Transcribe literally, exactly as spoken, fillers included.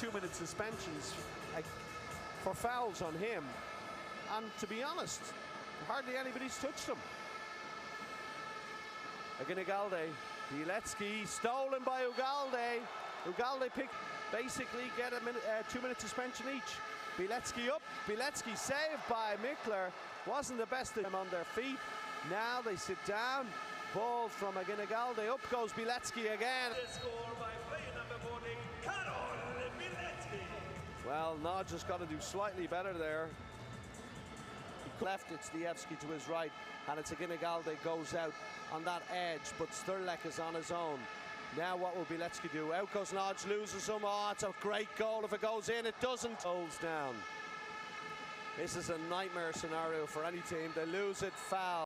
two-minute suspensions for fouls on him. And to be honest, hardly anybody's touched him. Aguinigalde, Bieletsky, stolen by Ugalde. Ugalde pick, basically get a minute, uh, two-minute suspension each. Bieletsky up, Bieletsky saved by Michler. Wasn't the best of them on their feet. Now they sit down. Ball from Aguinigalde, up goes Bieletsky again. The score by player number fourteen, Karol Bieletsky. Well, Nodge has got to do slightly better there. Left, it's Lievski to his right, and it's Aguinigalde goes out on that edge, but Stirlek is on his own. Now what will Bieletsky do? Out goes Nodge, loses him. Oh, it's a great goal. If it goes in, it doesn't. Holds down. This is a nightmare scenario for any team. They lose it, foul.